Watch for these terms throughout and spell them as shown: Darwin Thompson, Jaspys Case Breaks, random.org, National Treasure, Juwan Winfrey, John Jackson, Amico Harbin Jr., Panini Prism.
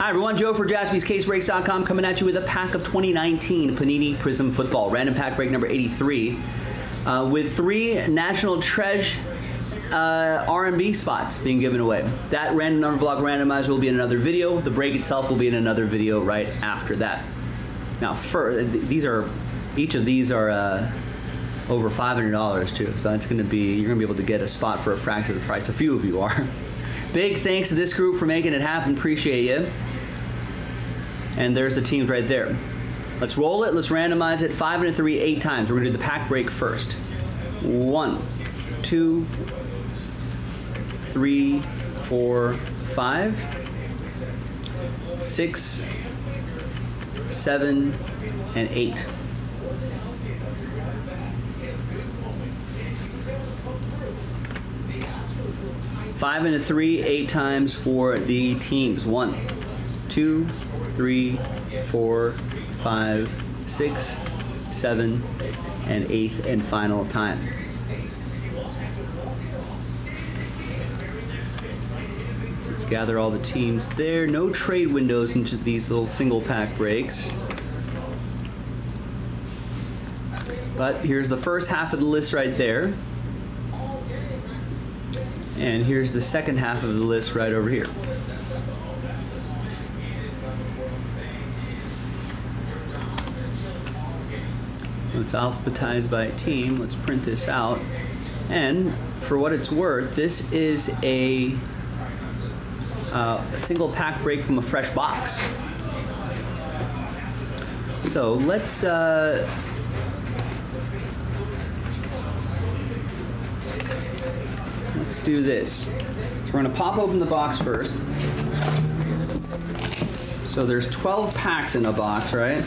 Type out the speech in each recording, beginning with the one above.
Hi everyone, Joe for JaspysCaseBreaks.com coming at you with a pack of 2019 Panini Prism Football. Random pack break number 83 with three National Treasure R&B spots being given away. That random number block randomizer will be in another video. The break itself will be in another video right after that. Now, each of these are over $500 too, so it's going to be you're able to get a spot for a fraction of the price. A few of you are. Big thanks to this group for making it happen. Appreciate you. And there's the teams right there. Let's roll it. Let's randomize it 5 and a 3, 8 times. We're going to do the pack break first. 1, 2, 3, 4, 5, 6, 7, and 8. Five and a three, 8 times for the teams. 1, 2, 3, 4, 5, 6, 7, and 8th and final time. So let's gather all the teams there. No trade windows into these little single pack breaks. But here's the first half of the list right there. And here's the second half of the list right over here. Let's alphabetize by team. Let's print this out. And for what it's worth, this is a single pack break from a fresh box. So let's let's do this. So we're going to pop open the box first. So there's 12 packs in a box, right?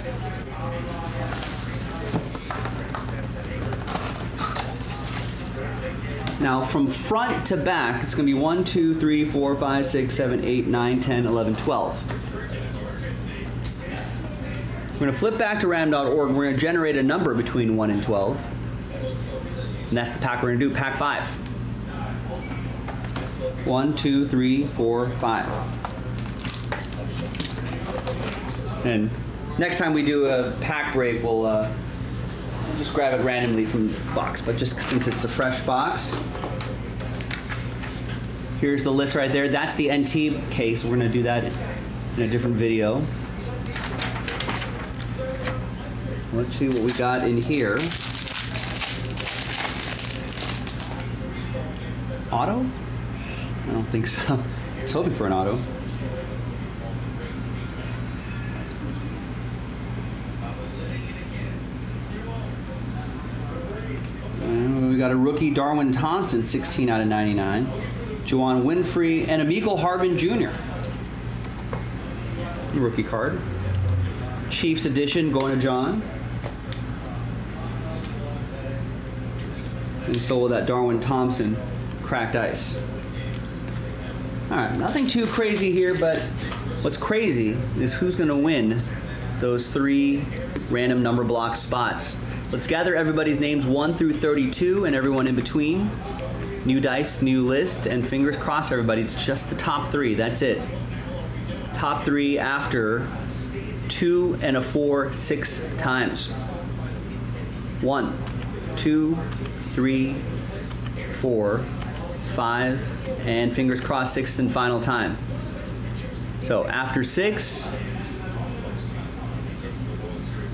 Now from front to back, it's going to be 1, 2, 3, 4, 5, 6, 7, 8, 9, 10, 11, 12. We're going to flip back to random.org. We're going to generate a number between 1 and 12. And that's the pack we're going to do, pack 5. 1, 2, 3, 4, 5. And next time we do a pack break, we'll just grab it randomly from the box. But just since it's a fresh box, here's the list right there. That's the NT case. We're going to do that in a different video. Let's see what we got in here. Auto? I don't think so. I was hoping for an auto. And we got a rookie, Darwin Thompson, 16 out of 99. Juwan Winfrey and Amico Harbin Jr. Rookie card. Chiefs edition going to John. And so will that Darwin Thompson cracked ice. All right, nothing too crazy here, but what's crazy is who's going to win those three random number block spots. Let's gather everybody's names 1 through 32 and everyone in between. New dice, new list, and fingers crossed, everybody. It's just the top three. That's it. Top three after 2 and a 4, 6 times. 1, 2, 3, 4, 5. And fingers crossed, 6th and final time. So after 6,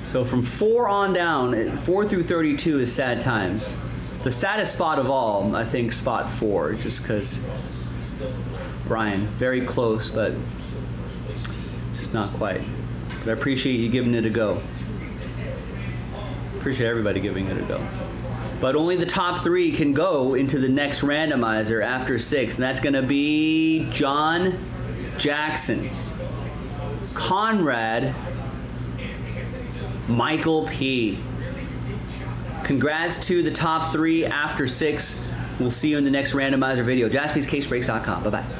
so from 4 on down, 4 through 32 is sad times. The saddest spot of all, I think, spot 4, just because Brian, very close, but just not quite. But I appreciate you giving it a go. Appreciate everybody giving it a go. But only the top 3 can go into the next randomizer after 6. And that's going to be John Jackson, Conrad, Michael P. Congrats to the top 3 after 6. We'll see you in the next randomizer video. JaspysCaseBreaks.com. Bye-bye.